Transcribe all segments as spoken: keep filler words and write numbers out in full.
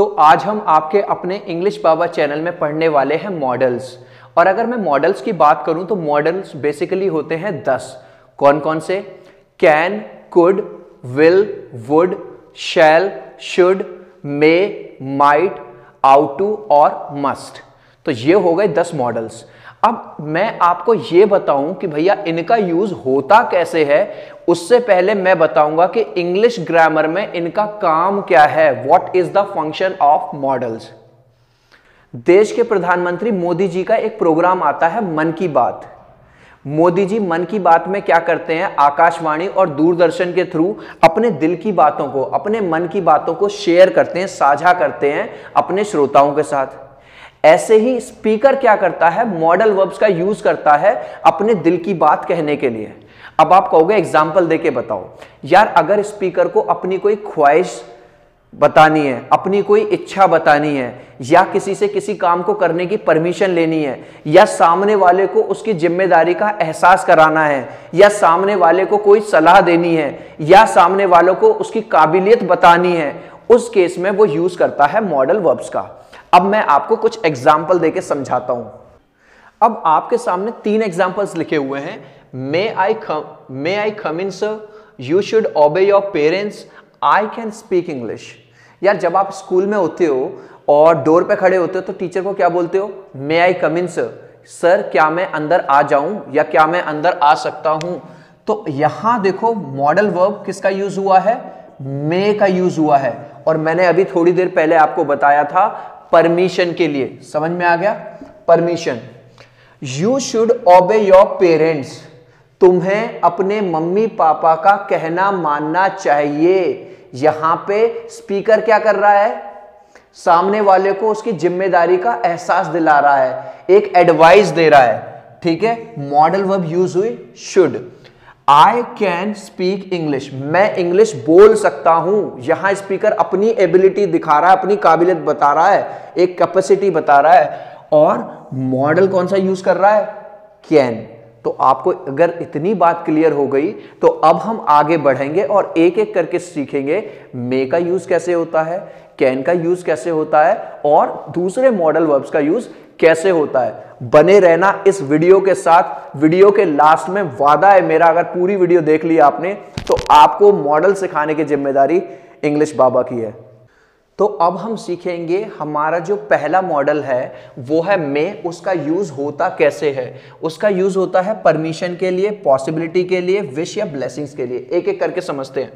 तो आज हम आपके अपने इंग्लिश बाबा चैनल में पढ़ने वाले हैं मॉडल्स। और अगर मैं मॉडल्स की बात करूं तो मॉडल्स बेसिकली होते हैं दस। कौन कौन से? Can, could, will, would, shall, should, may, might, ought to और मस्ट। तो ये हो गए दस मॉडल्स। अब मैं आपको ये बताऊं कि भैया इनका यूज होता कैसे है, उससे पहले मैं बताऊंगा कि इंग्लिश ग्रामर में इनका काम क्या है। What is the function of models. देश के प्रधानमंत्री मोदी जी का एक प्रोग्राम आता है मन की बात। मोदी जी मन की बात में क्या करते हैं, आकाशवाणी और दूरदर्शन के थ्रू अपने दिल की बातों को, अपने मन की बातों को शेयर करते हैं, साझा करते हैं अपने श्रोताओं के साथ। ऐसे ही स्पीकर क्या करता है, मॉडल वर्ब्स का यूज करता है अपने दिल की बात कहने के लिए। अब आप कहोगे एग्जाम्पल देके बताओ। यार अगर स्पीकर को अपनी कोई ख्वाहिश बतानी है, अपनी कोई इच्छा बतानी है, या किसी से किसी काम को करने की परमिशन लेनी है, या सामने वाले को उसकी जिम्मेदारी का एहसास कराना है, या सामने वाले को कोई सलाह देनी है, या सामने वालों को उसकी काबिलियत बतानी है, उस केस में वो यूज करता है मॉडल वर्ब्स का। अब मैं आपको कुछ एग्जाम्पल देके समझाता हूं। अब आपके सामने तीन एग्जाम्पल्स लिखे हुए हैं। May I come, may I come in sir, you should obey your parents, I can speak English. यार जब आप स्कूल में होते हो और डोर पे खड़े होते हो तो टीचर को क्या बोलते हो? May I come in sir, sir क्या मैं अंदर आ जाऊं, या क्या मैं अंदर आ सकता हूं? तो यहां देखो मॉडल वर्ब किसका यूज हुआ है, मे का यूज हुआ है। और मैंने अभी थोड़ी देर पहले आपको बताया था परमिशन के लिए। समझ में आ गया? Permission. You should obey your parents, तुम्हें अपने मम्मी पापा का कहना मानना चाहिए। यहां पे स्पीकर क्या कर रहा है, सामने वाले को उसकी जिम्मेदारी का एहसास दिला रहा है, एक एडवाइस दे रहा है। ठीक है, मॉडल वर्ब यूज हुई should. I can speak English, मैं इंग्लिश बोल सकता हूं। यहां स्पीकर अपनी एबिलिटी दिखा रहा है, अपनी काबिलियत बता रहा है, एक कैपेसिटी बता रहा है। और मॉडल कौन सा यूज कर रहा है, कैन। तो आपको अगर इतनी बात क्लियर हो गई तो अब हम आगे बढ़ेंगे और एक एक करके सीखेंगे मे का यूज कैसे होता है, कैन का यूज कैसे होता है, और दूसरे मॉडल वर्ब्स का यूज कैसे होता है। बने रहना इस वीडियो के साथ। वीडियो के लास्ट में वादा है मेरा, अगर पूरी वीडियो देख ली आपने तो आपको मॉडल सिखाने की जिम्मेदारी इंग्लिश बाबा की है। तो अब हम सीखेंगे हमारा जो पहला मॉडल है वो है मे। उसका यूज होता कैसे है? उसका यूज होता है परमिशन के लिए, पॉसिबिलिटी के लिए, विश या ब्लेसिंग्स के लिए। एक एक करके समझते हैं।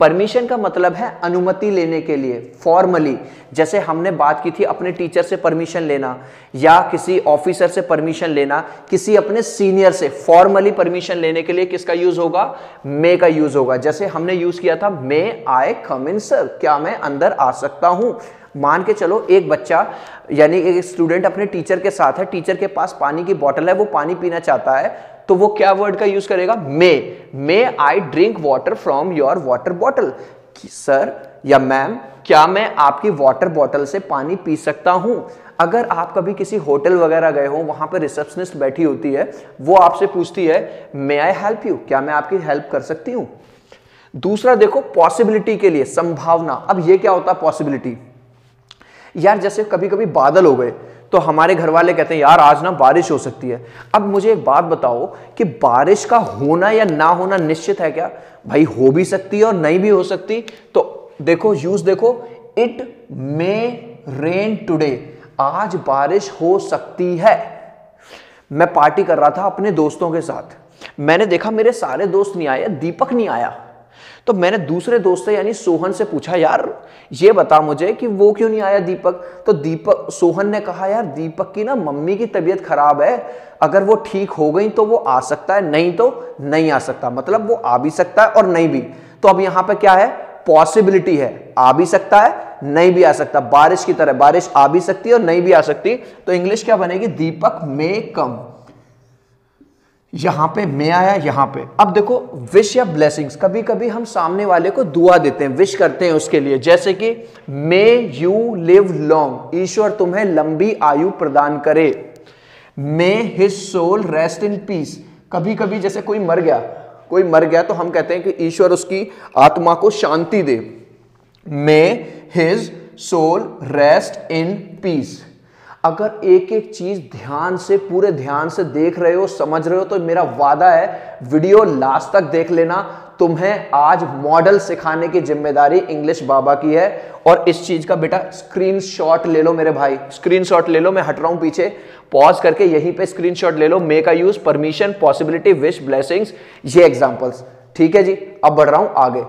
परमिशन का मतलब है अनुमति लेने के लिए फॉर्मली। जैसे हमने बात की थी अपने टीचर से परमिशन लेना, या किसी ऑफिसर से परमिशन लेना, किसी अपने सीनियर से फॉर्मली परमिशन लेने के लिए किसका यूज होगा, मे का यूज होगा। जैसे हमने यूज किया था मे आई कम इन सर, क्या मैं अंदर आ सकता हूं। मान के चलो एक बच्चा यानी एक स्टूडेंट अपने टीचर के साथ है, टीचर के पास पानी की बोतल है, वो पानी पीना चाहता है, तो वो क्या वर्ड का यूज करेगा, may. May I drink water from your water bottle, sir या मैम क्या मैं आपकी वाटर बॉटल से पानी पी सकता हूं। अगर आप कभी किसी होटल वगैरह गए हो, वहां पर रिसेप्शनिस्ट बैठी होती है, वो आपसे पूछती है मे आई हेल्प यू, क्या मैं आपकी हेल्प कर सकती हूं। दूसरा देखो पॉसिबिलिटी के लिए, संभावना। अब ये क्या होता है पॉसिबिलिटी? यार जैसे कभी कभी बादल हो गए तो हमारे घर वाले कहते हैं यार आज ना बारिश हो सकती है। अब मुझे एक बात बताओ कि बारिश का होना या ना होना निश्चित है क्या? भाई हो भी सकती है और नहीं भी हो सकती। तो देखो यूज देखो, इट मे रेन टुडे, आज बारिश हो सकती है। मैं पार्टी कर रहा था अपने दोस्तों के साथ, मैंने देखा मेरे सारे दोस्त नहीं आए, दीपक नहीं आया। तो मैंने दूसरे दोस्त से यानी सोहन से पूछा यार ये बता मुझे कि वो क्यों नहीं आया दीपक। तो दीपक, सोहन ने कहा यार दीपक की ना मम्मी की तबीयत खराब है, अगर वो ठीक हो गई तो वो आ सकता है, नहीं तो नहीं आ सकता। मतलब वो आ भी सकता है और नहीं भी। तो अब यहाँ पे क्या है, पॉसिबिलिटी है, आ भी सकता है नहीं भी आ सकता। बारिश की तरह बारिश आ भी सकती है और नहीं भी आ सकती। तो इंग्लिश क्या बनेगी, दीपक मे कम। यहां पे मैं आया यहां पे। अब देखो विश या ब्लेसिंग्स, कभी कभी हम सामने वाले को दुआ देते हैं, विश करते हैं उसके लिए। जैसे कि मे यू लिव लॉन्ग, ईश्वर तुम्हें लंबी आयु प्रदान करे। May his soul rest in peace, कभी कभी जैसे कोई मर गया, कोई मर गया तो हम कहते हैं कि ईश्वर उसकी आत्मा को शांति दे। May his soul rest in peace. अगर एक एक चीज ध्यान से पूरे ध्यान से देख रहे हो समझ रहे हो तो मेरा वादा है वीडियो लास्ट तक देख लेना। तुम्हें आज मॉडल सिखाने की जिम्मेदारी इंग्लिश बाबा की है। और इस चीज का बेटा स्क्रीनशॉट ले लो मेरे भाई, स्क्रीनशॉट ले लो। मैं हट रहा हूं पीछे, पॉज करके यहीं पे स्क्रीनशॉट ले लो। Make a use, permission, possibility, wish, blessings, ये एग्जांपल्स। ठीक है जी, अब बढ़ रहा हूं आगे।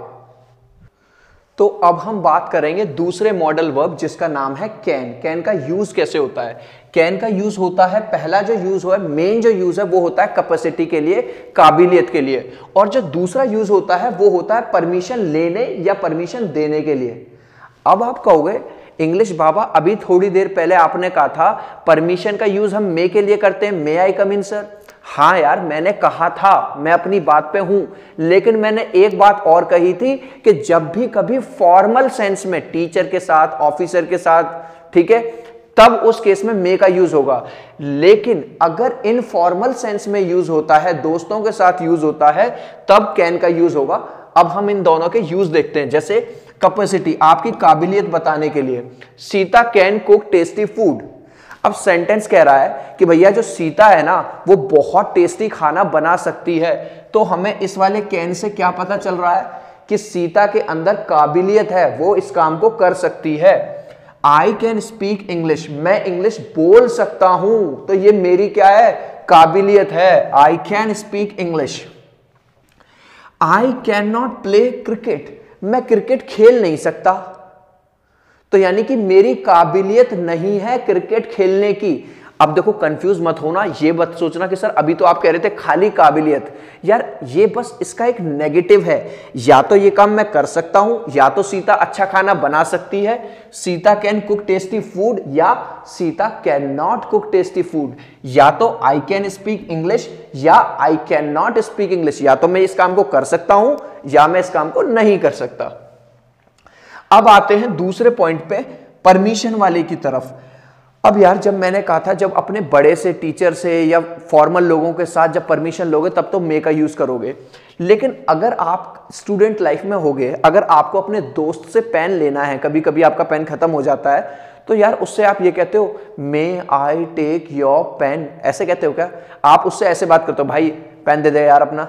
तो अब हम बात करेंगे दूसरे मॉडल वर्ब जिसका नाम है कैन। कैन का यूज कैसे होता है? कैन का यूज होता है, पहला जो यूज है मेन जो यूज है वो होता है कैपेसिटी के लिए, काबिलियत के लिए। और जो दूसरा यूज होता है वो होता है परमिशन लेने या परमिशन देने के लिए। अब आप कहोगे इंग्लिश बाबा अभी थोड़ी देर पहले आपने कहा था परमिशन का यूज हम मे के लिए करते हैं, may I come in sir. हाँ यार मैंने कहा था, मैं अपनी बात पे हूं, लेकिन मैंने एक बात और कही थी कि जब भी कभी फॉर्मल सेंस में टीचर के साथ, ऑफिसर के साथ, ठीक है, तब उस केस में मे का यूज होगा। लेकिन अगर इनफॉर्मल सेंस में यूज होता है, दोस्तों के साथ यूज होता है, तब कैन का यूज होगा। अब हम इन दोनों के यूज देखते हैं। जैसे कैपेसिटी, आपकी काबिलियत बताने के लिए, Sita can cook tasty food. अब सेंटेंस कह रहा है कि भैया जो सीता है ना वो बहुत टेस्टी खाना बना सकती है। तो हमें इस वाले कैन से क्या पता चल रहा है कि सीता के अंदर काबिलियत है, वो इस काम को कर सकती है। आई कैन स्पीक इंग्लिश, मैं इंग्लिश बोल सकता हूं, तो ये मेरी क्या है, काबिलियत है। I can speak English. I can not play cricket, मैं क्रिकेट खेल नहीं सकता, तो यानी कि मेरी काबिलियत नहीं है क्रिकेट खेलने की। अब देखो कंफ्यूज मत होना, ये मत सोचना कि सर अभी तो आप कह रहे थे खाली काबिलियत। यार ये बस इसका एक नेगेटिव है, या तो ये काम मैं कर सकता हूं, या तो सीता अच्छा खाना बना सकती है, Sita can cook tasty food, या Sita can not cook tasty food. या तो आई कैन स्पीक इंग्लिश या I can not speak English, या तो मैं इस काम को कर सकता हूं या मैं इस काम को नहीं कर सकता। अब आते हैं दूसरे पॉइंट पे, परमिशन वाले की तरफ। अब यार जब मैंने कहा था जब अपने बड़े से, टीचर से या फॉर्मल लोगों के साथ जब परमिशन लोगे तब तो मे का यूज करोगे। लेकिन अगर आप स्टूडेंट लाइफ में होगे, अगर आपको अपने दोस्त से पेन लेना है, कभी कभी आपका पेन खत्म हो जाता है, तो यार उससे आप ये कहते हो may I take your pen, ऐसे कहते हो क्या? आप उससे ऐसे बात करते हो, भाई पेन दे दे यार अपना,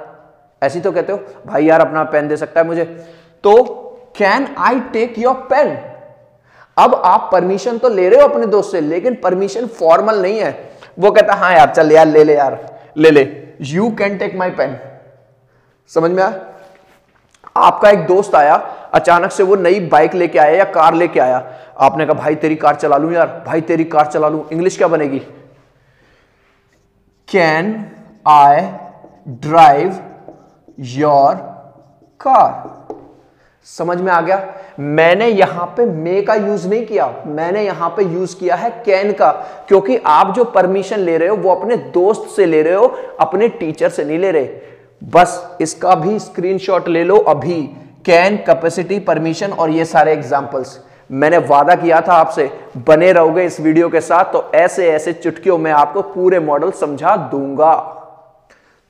ऐसी तो कहते हो, भाई यार अपना पेन दे सकता है मुझे? तो can I take your pen. अब आप परमिशन तो ले रहे हो अपने दोस्त से, लेकिन परमिशन फॉर्मल नहीं है। वो कहता हाँ यार चल यार ले ले, यार ले ले, you can take my pen. समझ में आया? आपका एक दोस्त आया, अचानक से वो नई बाइक लेके आया या कार लेके आया, आपने कहा भाई तेरी कार चला लूं यार, भाई तेरी कार चला लूं। इंग्लिश क्या बनेगी? Can I drive your car. समझ में आ गया? मैंने यहां पे मे का यूज नहीं किया, मैंने यहां पे यूज किया है कैन का, क्योंकि आप जो परमिशन ले रहे हो वो अपने दोस्त से ले रहे हो, अपने टीचर से नहीं ले रहे। बस इसका भी स्क्रीनशॉट ले लो अभी। कैन, कैपेसिटी, परमिशन और ये सारे एग्जांपल्स। मैंने वादा किया था आपसे बने रहोगे इस वीडियो के साथ, तो ऐसे ऐसे चुटकियों में आपको पूरे मॉडल समझा दूंगा।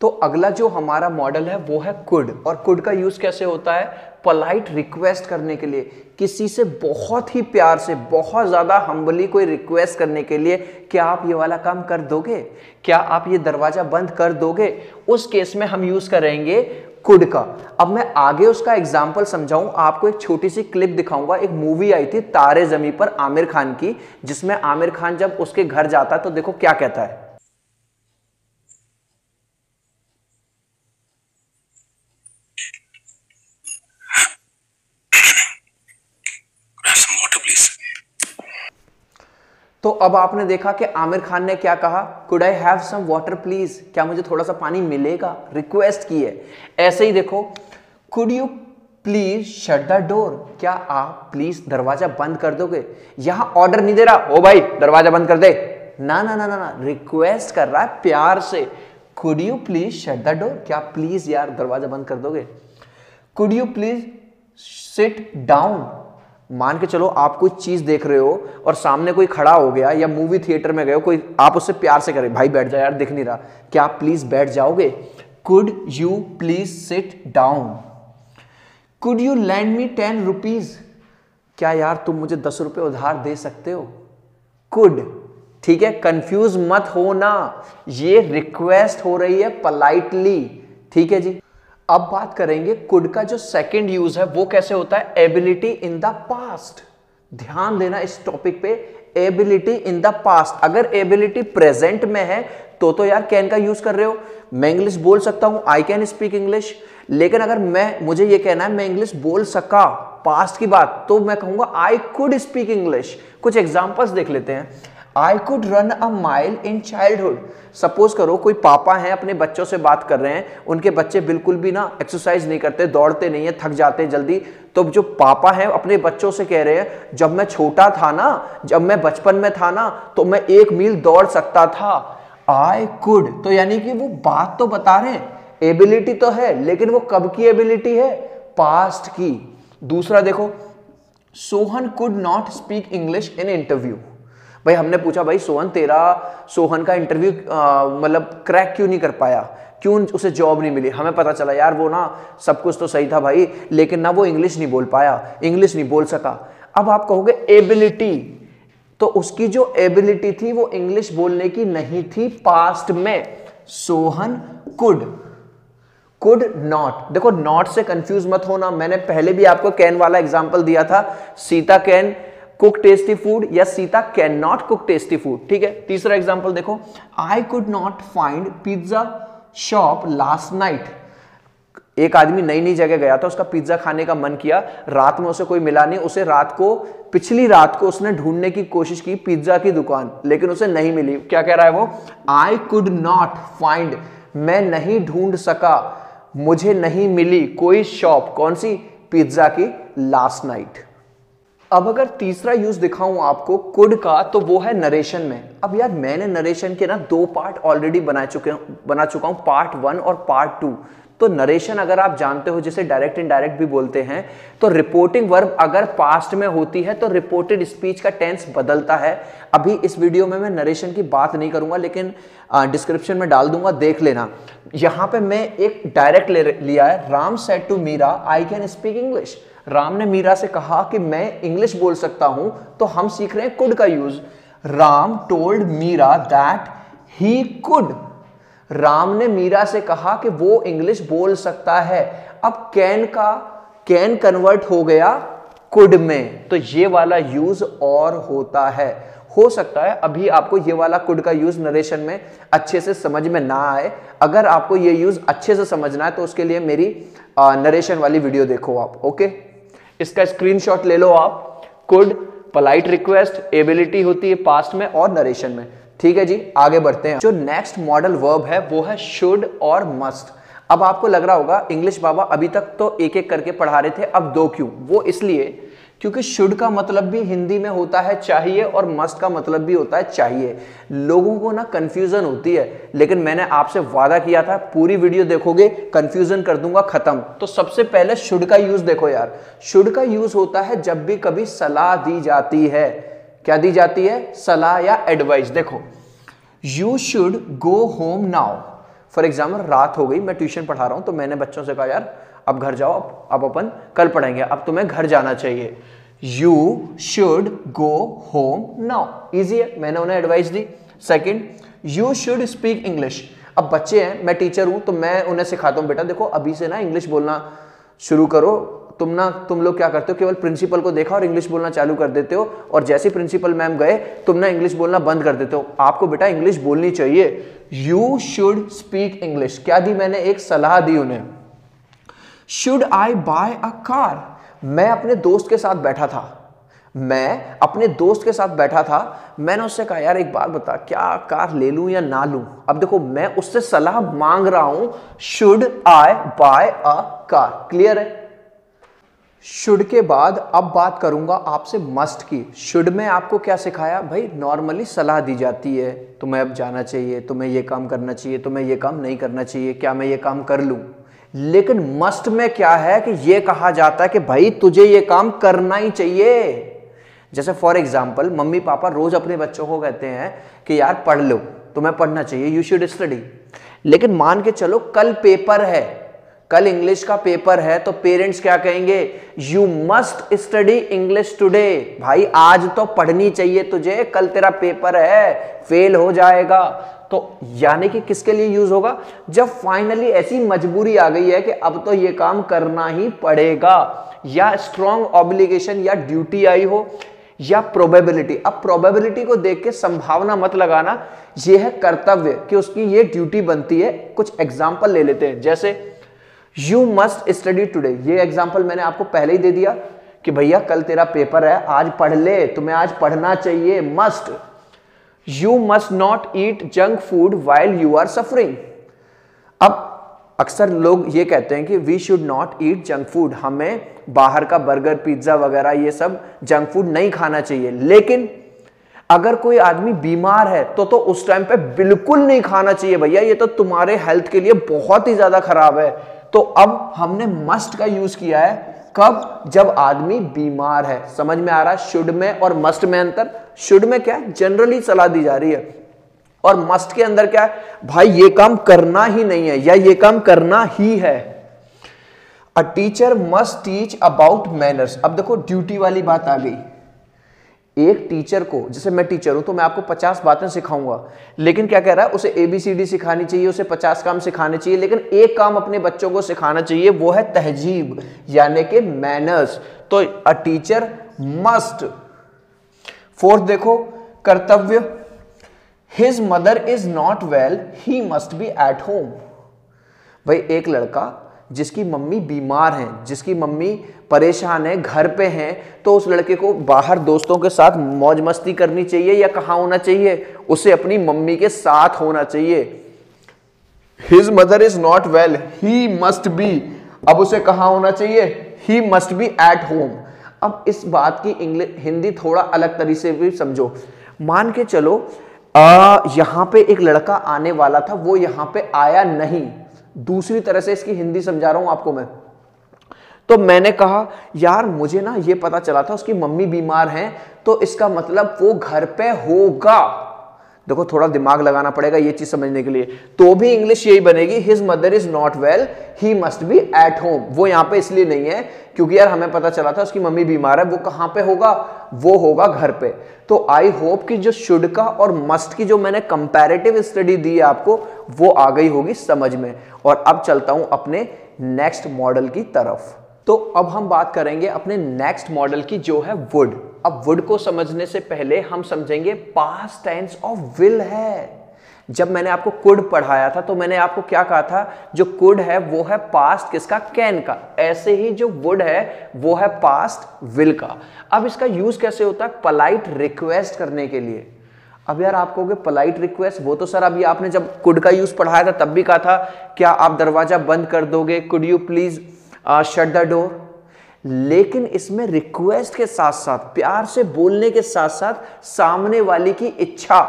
तो अगला जो हमारा मॉडल है वो है कुड। और कुड का यूज कैसे होता है? पोलाइट रिक्वेस्ट करने के लिए, किसी से बहुत ही प्यार से, बहुत ज्यादा हम्बली कोई रिक्वेस्ट करने के लिए, क्या आप ये वाला काम कर दोगे, क्या आप ये दरवाजा बंद कर दोगे, उस केस में हम यूज करेंगे कुड का। अब मैं आगे उसका एग्जाम्पल समझाऊं, आपको एक छोटी सी क्लिप दिखाऊंगा। एक मूवी आई थी तारे जमीं पर आमिर खान की, जिसमें आमिर खान जब उसके घर जाता है तो देखो क्या कहता है। तो अब आपने देखा कि आमिर खान ने क्या कहा, could I have some water please, क्या मुझे थोड़ा सा पानी मिलेगा, रिक्वेस्ट की है। ऐसे ही देखो, could you please shut the door, क्या आप प्लीज दरवाजा बंद कर दोगे। यहां ऑर्डर नहीं दे रहा, ओ भाई दरवाजा बंद कर दे, ना ना ना ना ना, रिक्वेस्ट कर रहा है प्यार से। Could you please shut the door, क्या प्लीज यार दरवाजा बंद कर दोगे। Could you please sit down, मान के चलो आप कोई चीज देख रहे हो और सामने कोई खड़ा हो गया या मूवी थिएटर में गए हो कोई, आप उससे प्यार से करें, भाई बैठ जा यार दिख नहीं रहा, क्या आप प्लीज बैठ जाओगे। Could you please sit down. Could you lend me ten rupees, क्या यार तुम मुझे दस रुपये उधार दे सकते हो, कुड। ठीक है, कंफ्यूज मत होना, ये रिक्वेस्ट हो रही है पोलाइटली। ठीक है जी, अब बात करेंगे कुड का जो सेकंड यूज है वो कैसे होता है, एबिलिटी इन द पास्ट। ध्यान देना इस टॉपिक पे, एबिलिटी इन द पास्ट। अगर एबिलिटी प्रेजेंट में है तो तो यार कैन का यूज कर रहे हो, मैं इंग्लिश बोल सकता हूं, आई कैन स्पीक इंग्लिश। लेकिन अगर मैं मुझे ये कहना है मैं इंग्लिश बोल सका, पास्ट की बात, तो मैं कहूंगा आई कुड स्पीक इंग्लिश। कुछ एग्जाम्पल्स देख लेते हैं। I could run a mile in childhood. Suppose करो कोई पापा हैं, अपने बच्चों से बात कर रहे हैं, उनके बच्चे बिल्कुल भी ना एक्सरसाइज नहीं करते, दौड़ते नहीं है, थक जाते हैं जल्दी। तो जो पापा हैं अपने बच्चों से कह रहे हैं, जब मैं छोटा था ना, जब मैं बचपन में था ना, तो मैं एक मील दौड़ सकता था, आई कुड। तो यानी कि वो बात तो बता रहे हैं, एबिलिटी तो है, लेकिन वो कब की एबिलिटी है, पास्ट की। दूसरा देखो, Sohan could not speak English in interview. भाई हमने पूछा भाई सोहन तेरा सोहन का इंटरव्यू मतलब क्रैक क्यों नहीं कर पाया, क्यों उसे जॉब नहीं मिली। हमें पता चला यार वो ना सब कुछ तो सही था भाई, लेकिन ना वो इंग्लिश नहीं बोल पाया, इंग्लिश नहीं बोल सका। अब आप कहोगे एबिलिटी, तो उसकी जो एबिलिटी थी वो इंग्लिश बोलने की नहीं थी पास्ट में। Sohan could, could not. देखो नॉट से कंफ्यूज मत होना, मैंने पहले भी आपको कैन वाला एग्जाम्पल दिया था, Sita can cook tasty food या Sita can not cook tasty food. ठीक है, तीसरा एग्जाम्पल देखो, I could not find pizza shop last night. एक आदमी नई नई जगह गया था, उसका पिज्जा खाने का मन किया, रात में उसे कोई मिला नहीं, उसे रात को पिछली रात को उसने ढूंढने की कोशिश की पिज्जा की दुकान, लेकिन उसे नहीं मिली। क्या कह रहा है वो, आई कुड नॉट फाइंड, मैं नहीं ढूंढ सका, मुझे नहीं मिली कोई शॉप, कौन सी, पिज्जा की, लास्ट नाइट। अब अगर तीसरा यूज दिखाऊं आपको कुड का, तो वो है नरेशन में। अब यार मैंने नरेशन के ना दो पार्ट ऑलरेडी बना चुके बना चुका हूं, पार्ट वन और पार्ट टू। तो नरेशन अगर आप जानते हो, जिसे डायरेक्ट इनडायरेक्ट भी बोलते हैं, तो रिपोर्टिंग वर्ब अगर पास्ट में होती है तो रिपोर्टेड स्पीच का टेंस बदलता है। अभी इस वीडियो में मैं नरेशन की बात नहीं करूंगा, लेकिन डिस्क्रिप्शन में डाल दूंगा, देख लेना। यहाँ पे मैं एक डायरेक्ट ले लिया है, Ram said to Meera I can speak English. Ram ने मीरा से कहा कि मैं इंग्लिश बोल सकता हूं, तो हम सीख रहे हैं कुड का use. Ram told Meera that he could. Ram ने मीरा से कहा कि वो इंग्लिश बोल सकता है। अब कैन का कैन कन्वर्ट हो गया कुड में, तो ये वाला यूज और होता है। हो सकता है अभी आपको ये वाला कुड का यूज नरेशन में अच्छे से समझ में ना आए, अगर आपको ये यूज अच्छे से समझना है तो उसके लिए मेरी नरेशन वाली वीडियो देखो आप। ओके, इसका स्क्रीनशॉट ले लो आप। कुड, पोलाइट रिक्वेस्ट, एबिलिटी होती है पास्ट में और नरेशन में। ठीक है जी, आगे बढ़ते हैं। जो नेक्स्ट मॉडल वर्ब है वो है शुड और मस्ट। अब आपको लग रहा होगा इंग्लिश बाबा अभी तक तो एक एक करके पढ़ा रहे थे, अब दो क्यों? वो इसलिए क्योंकि शुड का मतलब भी हिंदी में होता है चाहिए, और मस्ट का मतलब भी होता है चाहिए। लोगों को ना कंफ्यूजन होती है, लेकिन मैंने आपसे वादा किया था पूरी वीडियो देखोगे कंफ्यूजन कर दूंगा खत्म। तो सबसे पहले शुड का यूज देखो यार। शुड का यूज होता है जब भी कभी सलाह दी जाती है। क्या दी जाती है? सलाह या एडवाइस। देखो, you should go home now. For example, रात हो गई, मैं ट्यूशन पढ़ा रहा हूं, तो मैंने बच्चों से कहा यार अब घर जाओ, अब अब अपन कल पढ़ेंगे, अब तुम्हें घर जाना चाहिए। You should go home now, easy है, मैंने उन्हें एडवाइस दी। Second, you should speak English. अब बच्चे हैं, मैं टीचर हूं, तो मैं उन्हें सिखाता हूं, बेटा देखो अभी से ना इंग्लिश बोलना शुरू करो। तुम ना तुम लोग क्या करते हो, केवल प्रिंसिपल को देखा और इंग्लिश बोलना चालू कर देते हो, और जैसे प्रिंसिपल मैम गए तुम ना इंग्लिश बोलना बंद कर देते हो। आपको बेटा इंग्लिश बोलनी चाहिए। यू शुड स्पीक इंग्लिश, क्या दी मैंने? एक सलाह दी उन्हें। Should I buy a car? मैं अपने दोस्त के साथ बैठा था मैं अपने दोस्त के साथ बैठा था मैंने उससे कहा यार एक बात बता, क्या कार ले लूं या ना लूं? अब देखो मैं उससे सलाह मांग रहा हूं। Should I buy a car? Clear है? शुड के बाद अब बात करूंगा आपसे मस्ट की। शुड में आपको क्या सिखाया? भाई नॉर्मली सलाह दी जाती है, तुम्हें अब जाना चाहिए, तुम्हें ये काम करना चाहिए, तुम्हें ये काम नहीं करना चाहिए, क्या मैं ये काम कर लूं। लेकिन मस्ट में क्या है कि ये कहा जाता है कि भाई तुझे ये काम करना ही चाहिए। जैसे फॉर एग्जाम्पल, मम्मी पापा रोज अपने बच्चों को कहते हैं कि यार पढ़ लो, तुम्हें पढ़ना चाहिए, यू शुड स्टडी। लेकिन मान के चलो कल पेपर है, कल इंग्लिश का पेपर है तो पेरेंट्स क्या कहेंगे, you must study English today. भाई आज तो पढ़नी चाहिए तुझे, कल तेरा पेपर है, फेल हो जाएगा। तो यानी कि किसके लिए यूज होगा, जब फाइनली ऐसी मजबूरी आ गई है कि अब तो ये काम करना ही पड़ेगा, या स्ट्रॉन्ग ऑब्लिगेशन या ड्यूटी आई हो, या प्रोबेबिलिटी। अब प्रोबेबिलिटी को देख के संभावना मत लगाना, यह है कर्तव्य कि उसकी ये ड्यूटी बनती है। कुछ एग्जाम्पल ले लेते हैं, जैसे यू मस्ट स्टडी टुडे, ये एग्जाम्पल मैंने आपको पहले ही दे दिया कि भैया कल तेरा पेपर है, आज पढ़ ले, तुम्हें आज पढ़ना चाहिए, must. You must not eat junk food while you are suffering. अब अक्सर लोग ये कहते हैं कि we should not eat junk food, हमें बाहर का बर्गर पिज्जा वगैरह ये सब जंक फूड नहीं खाना चाहिए। लेकिन अगर कोई आदमी बीमार है तो तो उस टाइम पे बिल्कुल नहीं खाना चाहिए, भैया ये तो तुम्हारे हेल्थ के लिए बहुत ही ज्यादा खराब है। तो अब हमने मस्ट का यूज किया है, कब, जब आदमी बीमार है। समझ में आ रहा है शुड में और मस्ट में अंतर? शुड में क्या है, जनरली सलाह दी जा रही है, और मस्ट के अंदर क्या है, भाई ये काम करना ही नहीं है या ये काम करना ही है। A teacher must teach about manners. अब देखो ड्यूटी वाली बात आ गई, एक टीचर को, जैसे मैं टीचर हूं तो मैं आपको पचास बातें सिखाऊंगा, लेकिन क्या कह रहा है, उसे एबीसीडी सिखानी चाहिए, उसे पचास काम सिखाने चाहिए, लेकिन एक काम अपने बच्चों को सिखाना चाहिए, वो है तहजीब यानी कि मैनर्स। तो अ टीचर मस्ट। फोर्थ देखो कर्तव्य, his mother is not well he must be at home. भाई एक लड़का जिसकी मम्मी बीमार है, जिसकी मम्मी परेशान है, घर पे हैं, तो उस लड़के को बाहर दोस्तों के साथ मौज मस्ती करनी चाहिए या कहाँ होना चाहिए, उसे अपनी मम्मी के साथ होना चाहिए। His mother is not well he must be, अब उसे कहाँ होना चाहिए, he must be at home. अब इस बात की इंग्लिश हिंदी थोड़ा अलग तरीके से भी समझो। मान के चलो आ, यहाँ पे एक लड़का आने वाला था, वो यहाँ पे आया नहीं। दूसरी तरह से इसकी हिंदी समझा रहा हूं आपको मैं। तो मैंने कहा यार मुझे ना ये पता चला था उसकी मम्मी बीमार हैं, तो इसका मतलब वो घर पे होगा। देखो थोड़ा दिमाग लगाना पड़ेगा ये चीज समझने के लिए। तो भी इंग्लिश यही बनेगी, his mother is not well he must be at home. वो यहाँ पे इसलिए नहीं है क्योंकि यार हमें पता चला था उसकी मम्मी बीमार है, वो कहाँ पे होगा, वो होगा घर पे। तो आई होप कि जो शुड का और मस्ट की जो मैंने कंपैरेटिव स्टडी दी है आपको, वो आ गई होगी समझ में। और अब चलता हूं अपने नेक्स्ट मॉडल की तरफ। तो अब हम बात करेंगे अपने नेक्स्ट मॉडल की, जो है वुड। अब वुड को समझने से पहले हम समझेंगे पास्ट टेंस ऑफ विल है। जब मैंने आपको कुड पढ़ाया था तो मैंने आपको क्या कहा था, जो कुड है वो है पास्ट किसका, कैन का। ऐसे ही जो वुड है वो है पास्ट विल का। अब इसका यूज कैसे होता है, पोलाइट रिक्वेस्ट करने के लिए। अब यार आप कहोगे पोलाइट रिक्वेस्ट, वो तो सर अभी आपने जब कुड का यूज पढ़ाया था तब भी कहा था, क्या आप दरवाजा बंद कर दोगे, could you please shut the door. लेकिन इसमें रिक्वेस्ट के साथ साथ, प्यार से बोलने के साथ साथ सामने वाले की इच्छा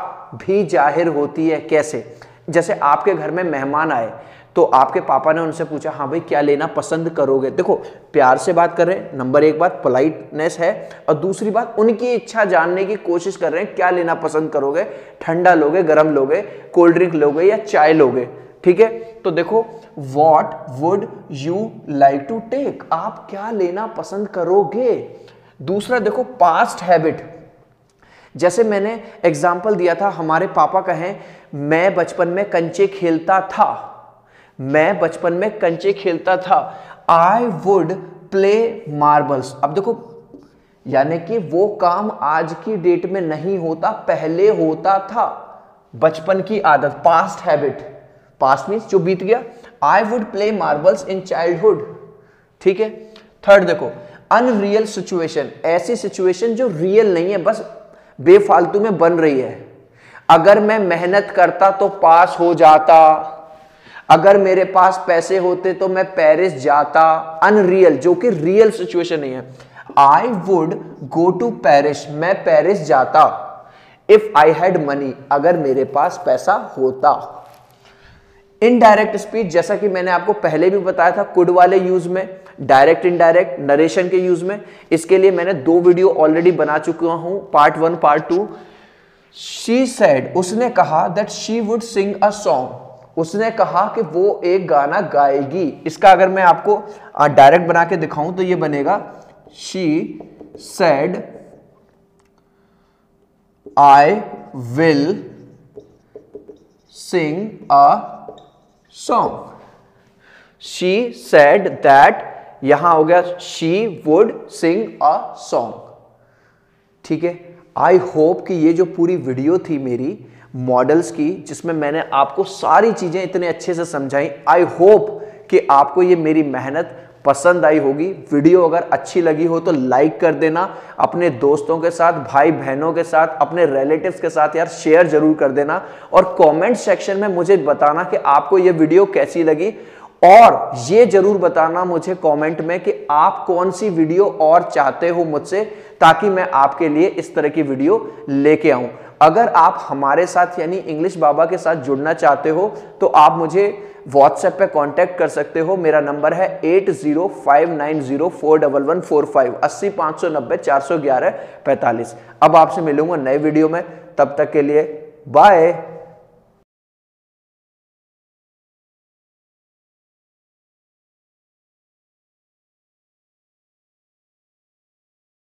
भी जाहिर होती है। कैसे, जैसे आपके घर में मेहमान आए तो आपके पापा ने उनसे पूछा, हाँ भाई क्या लेना पसंद करोगे। देखो प्यार से बात कर रहे हैं, नंबर एक बात पोलाइटनेस है, और दूसरी बात उनकी इच्छा जानने की कोशिश कर रहे हैं, क्या लेना पसंद करोगे, ठंडा लोगे, गर्म लोगे, कोल्ड ड्रिंक लोगे या चाय लोगे। ठीक है, तो देखो what would you like to take, आप क्या लेना पसंद करोगे। दूसरा देखो पास्ट हैबिट, जैसे मैंने एग्जाम्पल दिया था, हमारे पापा कहें मैं बचपन में कंचे खेलता था, मैं बचपन में कंचे खेलता था, आई वुड प्ले मार्बल्स। अब देखो यानी कि वो काम आज की डेट में नहीं होता, पहले होता था। बचपन की आदत, पास्ट हैबिट, पास्ट मींस जो बीत गया। I would play marbles in childhood. ठीक है, थर्ड देखो अनरियल सिचुएशन, ऐसी सिचुएशन जो रियल नहीं है, बस बेफालतू में बन रही है। अगर मैं मेहनत करता तो पास हो जाता, अगर मेरे पास पैसे होते तो मैं पेरिस जाता। अनरियल, जो कि रियल सिचुएशन नहीं है। I would go to Paris, मैं पेरिस जाता। इफ आई हैड मनी, अगर मेरे पास पैसा होता। इनडायरेक्ट स्पीच, जैसा कि मैंने आपको पहले भी बताया था, कुड वाले यूज में, डायरेक्ट इनडायरेक्ट नरेशन के यूज में, इसके लिए मैंने दो वीडियो ऑलरेडी बना चुका हूं, part one part two. She said, उसने कहा, that she would sing a song, उसने कहा कि वो एक गाना गाएगी। इसका अगर मैं आपको डायरेक्ट बना के दिखाऊं तो ये बनेगा, she said I will sing a song. She said that, यहां हो गया she would sing a song. ठीक है, आई होप कि ये जो पूरी वीडियो थी मेरी मॉडल्स की, जिसमें मैंने आपको सारी चीज़ें इतने अच्छे से समझाई, आई होप कि आपको ये मेरी मेहनत पसंद आई होगी। वीडियो अगर अच्छी लगी हो तो लाइक कर देना, अपने दोस्तों के साथ, भाई बहनों के साथ, अपने रिलेटिव्स के साथ यार शेयर ज़रूर कर देना, और कमेंट सेक्शन में मुझे बताना कि आपको ये वीडियो कैसी लगी, और ये जरूर बताना मुझे कमेंट में कि आप कौन सी वीडियो और चाहते हो मुझसे, ताकि मैं आपके लिए इस तरह की वीडियो लेके आऊं। अगर आप हमारे साथ यानी इंग्लिश बाबा के साथ जुड़ना चाहते हो तो आप मुझे व्हाट्सएप पे कांटेक्ट कर सकते हो। मेरा नंबर है eight zero five nine zero four double one four five, अस्सी पाँच सौ नब्बे चार सौ ग्यारह पैंतालीस। अब आपसे मिलूंगा नए वीडियो में, तब तक के लिए बाय।